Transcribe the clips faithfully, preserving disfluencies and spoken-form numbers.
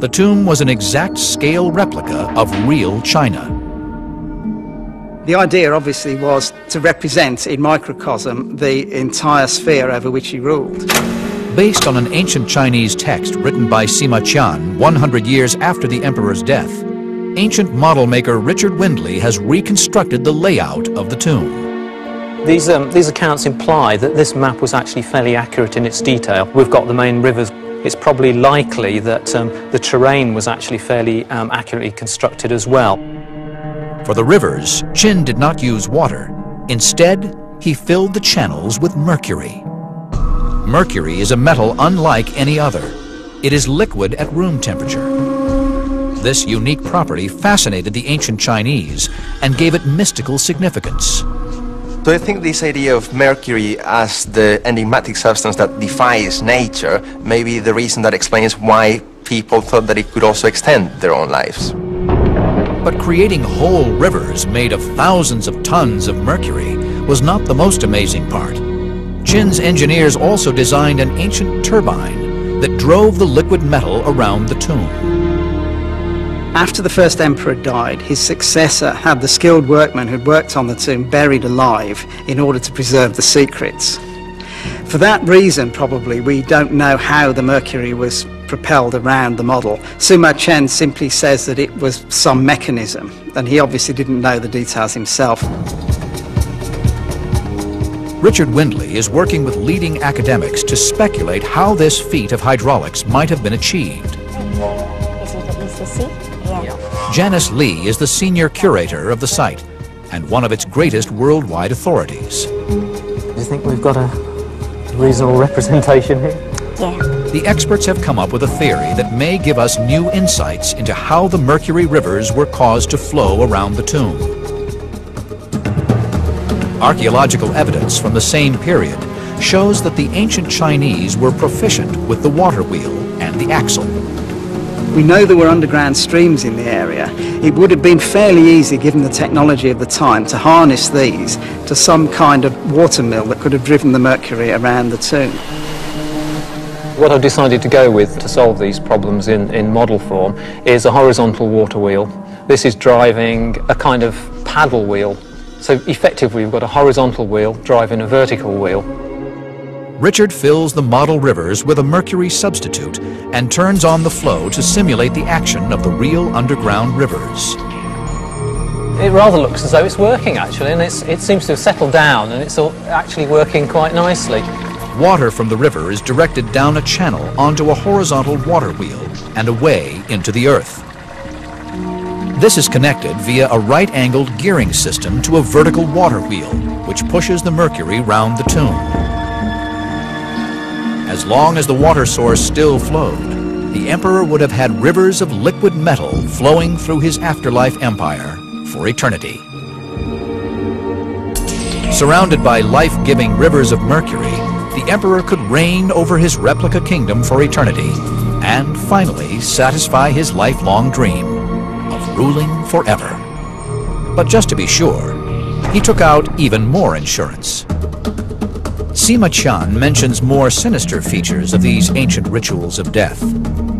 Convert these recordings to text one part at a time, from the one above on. the tomb was an exact scale replica of real China. The idea obviously was to represent in microcosm the entire sphere over which he ruled. Based on an ancient Chinese text written by Sima Qian one hundred years after the emperor's death, ancient model maker Richard Windley has reconstructed the layout of the tomb. These, um, these accounts imply that this map was actually fairly accurate in its detail. We've got the main rivers. It's probably likely that um, the terrain was actually fairly um, accurately constructed as well. For the rivers, Qin did not use water. Instead, he filled the channels with mercury. Mercury is a metal unlike any other. It is liquid at room temperature. This unique property fascinated the ancient Chinese and gave it mystical significance. So I think this idea of mercury as the enigmatic substance that defies nature may be the reason that explains why people thought that it could also extend their own lives. But creating whole rivers made of thousands of tons of mercury was not the most amazing part. Qin's engineers also designed an ancient turbine that drove the liquid metal around the tomb. After the first emperor died, his successor had the skilled workmen who'd worked on the tomb buried alive in order to preserve the secrets. For that reason, probably, we don't know how the mercury was propelled around the model. Sima Qian simply says that it was some mechanism, and he obviously didn't know the details himself. Richard Windley is working with leading academics to speculate how this feat of hydraulics might have been achieved. Yeah. Janice Lee is the senior curator of the site and one of its greatest worldwide authorities. Do you think we've got a reasonable representation here? Yeah. The experts have come up with a theory that may give us new insights into how the mercury rivers were caused to flow around the tomb. Archaeological evidence from the same period shows that the ancient Chinese were proficient with the water wheel and the axle. We know there were underground streams in the area. It would have been fairly easy, given the technology of the time, to harness these to some kind of water mill that could have driven the mercury around the tomb. What I've decided to go with to solve these problems in, in model form is a horizontal water wheel. This is driving a kind of paddle wheel. So effectively we've got a horizontal wheel driving a vertical wheel. Richard fills the model rivers with a mercury substitute and turns on the flow to simulate the action of the real underground rivers. It rather looks as though it's working actually, and it's, it seems to have settled down and it's actually working quite nicely. Water from the river is directed down a channel onto a horizontal water wheel and away into the earth. This is connected via a right-angled gearing system to a vertical water wheel, which pushes the mercury round the tomb. As long as the water source still flowed, the emperor would have had rivers of liquid metal flowing through his afterlife empire for eternity. Surrounded by life-giving rivers of mercury, the emperor could reign over his replica kingdom for eternity and finally satisfy his lifelong dream of ruling forever. But just to be sure, he took out even more insurance. Sima Qian mentions more sinister features of these ancient rituals of death.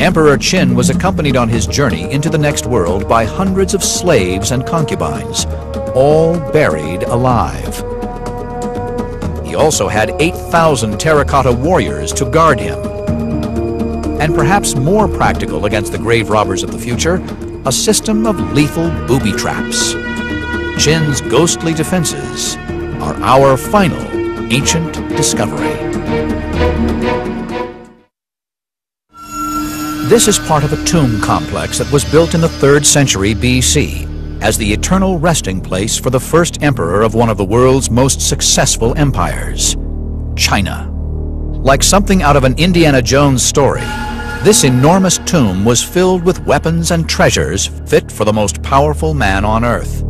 Emperor Qin was accompanied on his journey into the next world by hundreds of slaves and concubines, all buried alive. He also had eight thousand terracotta warriors to guard him. And perhaps more practical against the grave robbers of the future, a system of lethal booby traps. Qin's ghostly defenses are our final ancient discovery. This is part of a tomb complex that was built in the third century B C as the eternal resting place for the first emperor of one of the world's most successful empires, China. Like something out of an Indiana Jones story, this enormous tomb was filled with weapons and treasures fit for the most powerful man on earth.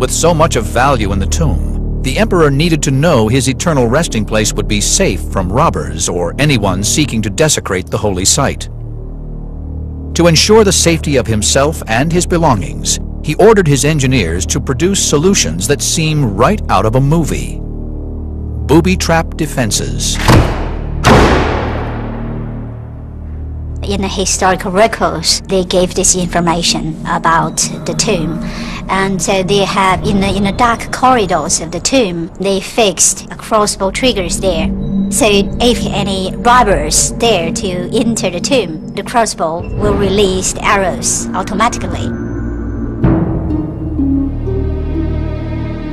With so much of value in the tomb, the emperor needed to know his eternal resting place would be safe from robbers or anyone seeking to desecrate the holy site. To ensure the safety of himself and his belongings, he ordered his engineers to produce solutions that seem right out of a movie. Booby trap defenses. In the historical records, they gave this information about the tomb. And so they have, in the, in the dark corridors of the tomb, they fixed crossbow triggers there. So if any robbers dare to enter the tomb, the crossbow will release the arrows automatically.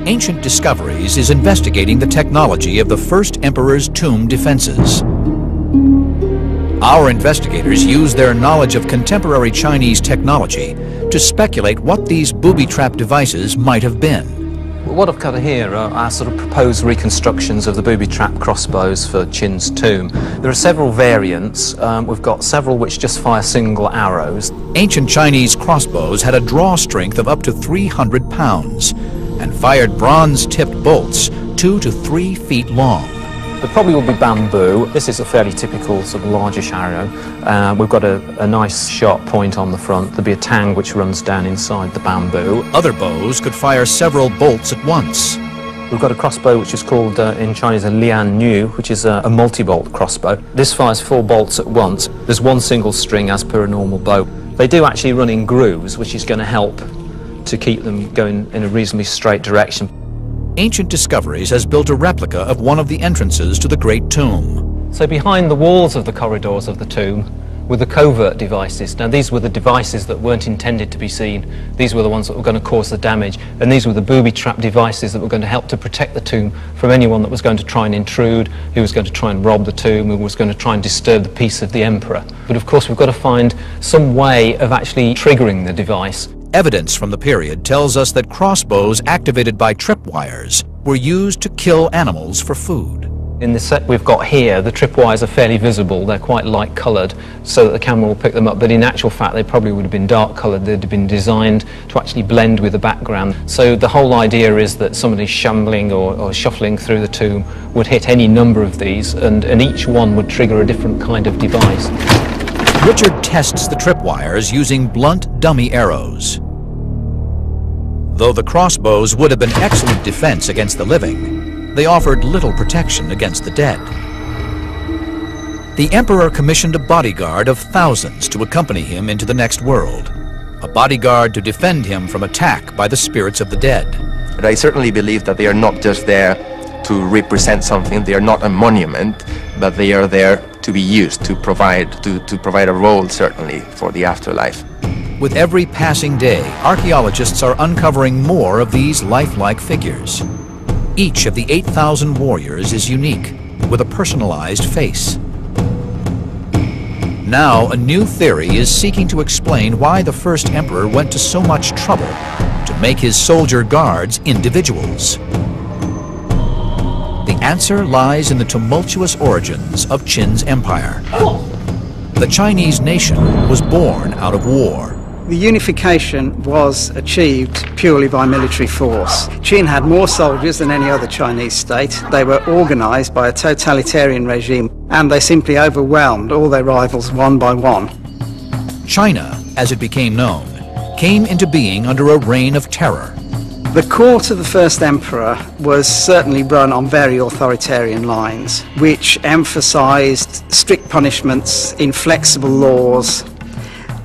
Ancient Discoveries is investigating the technology of the first emperor's tomb defenses. Our investigators use their knowledge of contemporary Chinese technology to speculate what these booby trap devices might have been. What I've got here are our sort of proposed reconstructions of the booby trap crossbows for Qin's tomb. There are several variants. Um, we've got several which just fire single arrows. Ancient Chinese crossbows had a draw strength of up to three hundred pounds and fired bronze-tipped bolts two to three feet long. There probably will be bamboo. This is a fairly typical sort of largish arrow. Uh, we've got a, a nice sharp point on the front. There'll be a tang which runs down inside the bamboo. Other bows could fire several bolts at once. We've got a crossbow which is called uh, in Chinese a lian nu, which is a, a multi-bolt crossbow. This fires four bolts at once. There's one single string as per a normal bow. They do actually run in grooves, which is going to help to keep them going in a reasonably straight direction. Ancient Discoveries has built a replica of one of the entrances to the Great Tomb. So behind the walls of the corridors of the tomb were the covert devices. Now these were the devices that weren't intended to be seen. These were the ones that were going to cause the damage, and these were the booby trap devices that were going to help to protect the tomb from anyone that was going to try and intrude, who was going to try and rob the tomb, who was going to try and disturb the peace of the emperor. But of course we've got to find some way of actually triggering the device. Evidence from the period tells us that crossbows activated by tripwires were used to kill animals for food. In the set we've got here, the tripwires are fairly visible. They're quite light coloured so that the camera will pick them up, but in actual fact they probably would have been dark coloured. They'd have been designed to actually blend with the background. So the whole idea is that somebody shambling or, or shuffling through the tomb would hit any number of these, and, and each one would trigger a different kind of device. Richard tests the tripwires using blunt dummy arrows. Though the crossbows would have been excellent defense against the living, they offered little protection against the dead. The emperor commissioned a bodyguard of thousands to accompany him into the next world, a bodyguard to defend him from attack by the spirits of the dead. But I certainly believe that they are not just there to represent something. They are not a monument, but they are there to be used, to provide, to, to provide a role, certainly, for the afterlife. With every passing day, archaeologists are uncovering more of these lifelike figures. Each of the eight thousand warriors is unique, with a personalized face. Now, a new theory is seeking to explain why the first emperor went to so much trouble to make his soldier guards individuals. The answer lies in the tumultuous origins of Qin's empire. The Chinese nation was born out of war. The unification was achieved purely by military force. Qin had more soldiers than any other Chinese state. They were organized by a totalitarian regime, and they simply overwhelmed all their rivals one by one. China, as it became known, came into being under a reign of terror. The court of the first emperor was certainly run on very authoritarian lines, which emphasized strict punishments, inflexible laws,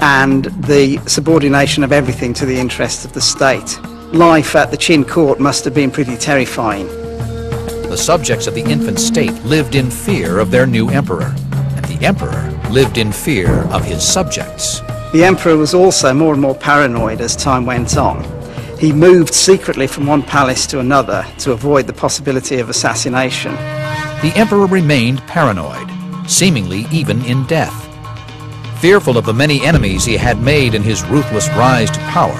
and the subordination of everything to the interests of the state. Life at the Qin court must have been pretty terrifying. The subjects of the infant state lived in fear of their new emperor, and the emperor lived in fear of his subjects. The emperor was also more and more paranoid as time went on. He moved secretly from one palace to another to avoid the possibility of assassination. The emperor remained paranoid, seemingly even in death. Fearful of the many enemies he had made in his ruthless rise to power,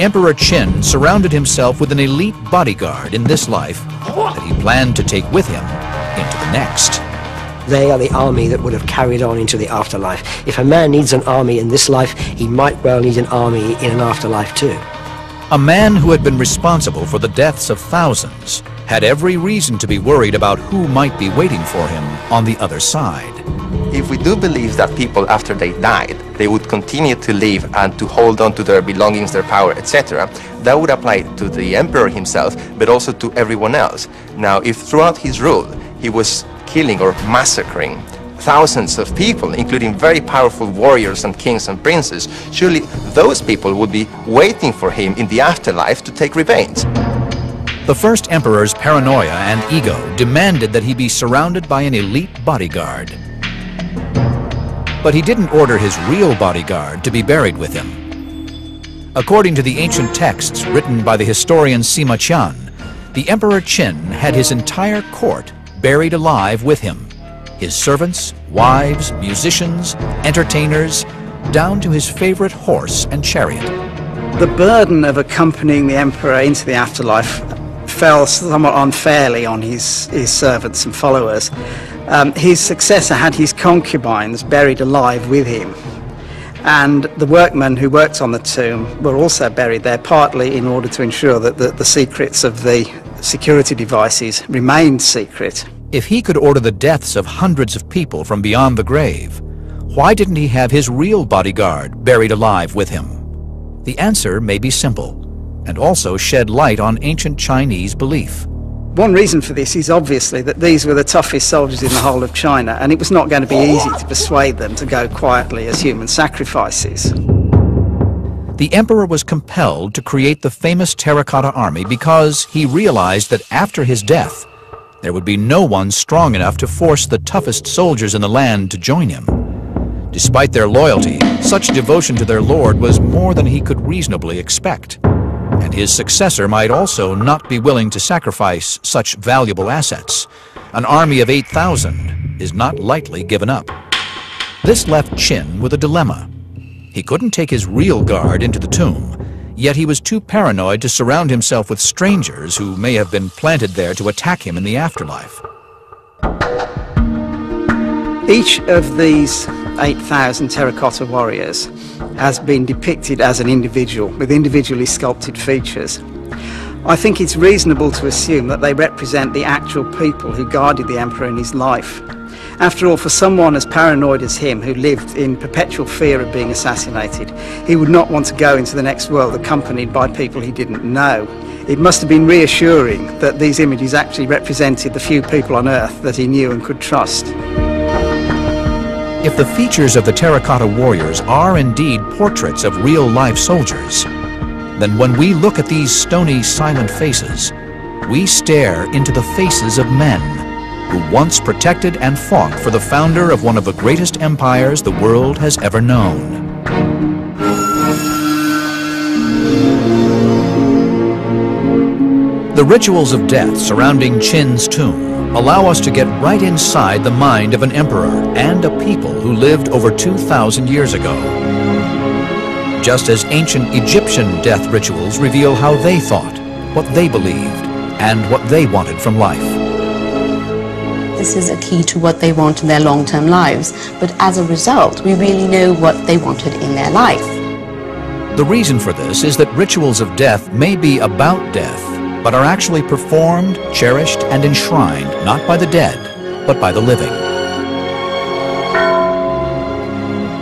Emperor Qin surrounded himself with an elite bodyguard in this life that he planned to take with him into the next. They are the army that would have carried on into the afterlife. If a man needs an army in this life, he might well need an army in an afterlife too. A man who had been responsible for the deaths of thousands had every reason to be worried about who might be waiting for him on the other side. If we do believe that people, after they died, they would continue to live and to hold on to their belongings, their power, et cetera, that would apply to the emperor himself, but also to everyone else. Now, if throughout his rule he was killing or massacring thousands of people, including very powerful warriors and kings and princes, surely those people would be waiting for him in the afterlife to take revenge. The first emperor's paranoia and ego demanded that he be surrounded by an elite bodyguard. But he didn't order his real bodyguard to be buried with him. According to the ancient texts written by the historian Sima Qian, the Emperor Qin had his entire court buried alive with him. His servants, wives, musicians, entertainers, down to his favorite horse and chariot. The burden of accompanying the emperor into the afterlife fell somewhat unfairly on his, his servants and followers. Um, his successor had his concubines buried alive with him. And the workmen who worked on the tomb were also buried there, partly in order to ensure that the, the secrets of the security devices remained secret. If he could order the deaths of hundreds of people from beyond the grave, why didn't he have his real bodyguard buried alive with him? The answer may be simple, and also shed light on ancient Chinese belief. One reason for this is obviously that these were the toughest soldiers in the whole of China, and it was not going to be easy to persuade them to go quietly as human sacrifices. The emperor was compelled to create the famous terracotta army because he realized that after his death, there would be no one strong enough to force the toughest soldiers in the land to join him. Despite their loyalty, such devotion to their lord was more than he could reasonably expect. And his successor might also not be willing to sacrifice such valuable assets. An army of eight thousand is not lightly given up. This left Qin with a dilemma. He couldn't take his real guard into the tomb, yet he was too paranoid to surround himself with strangers who may have been planted there to attack him in the afterlife. Each of these eight thousand terracotta warriors has been depicted as an individual with individually sculpted features. I think it's reasonable to assume that they represent the actual people who guarded the emperor in his life. After all, for someone as paranoid as him, who lived in perpetual fear of being assassinated, he would not want to go into the next world accompanied by people he didn't know. It must have been reassuring that these images actually represented the few people on earth that he knew and could trust. If the features of the terracotta warriors are indeed portraits of real-life soldiers, then when we look at these stony, silent faces, we stare into the faces of men who once protected and fought for the founder of one of the greatest empires the world has ever known. The rituals of death surrounding Qin's tomb allow us to get right inside the mind of an emperor and a people who lived over two thousand years ago. Just as ancient Egyptian death rituals reveal how they thought, what they believed, and what they wanted from life. This is a key to what they want in their long-term lives, but as a result, we really know what they wanted in their life. The reason for this is that rituals of death may be about death, but are actually performed, cherished, and enshrined, not by the dead, but by the living.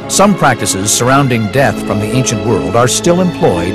Some practices surrounding death from the ancient world are still employed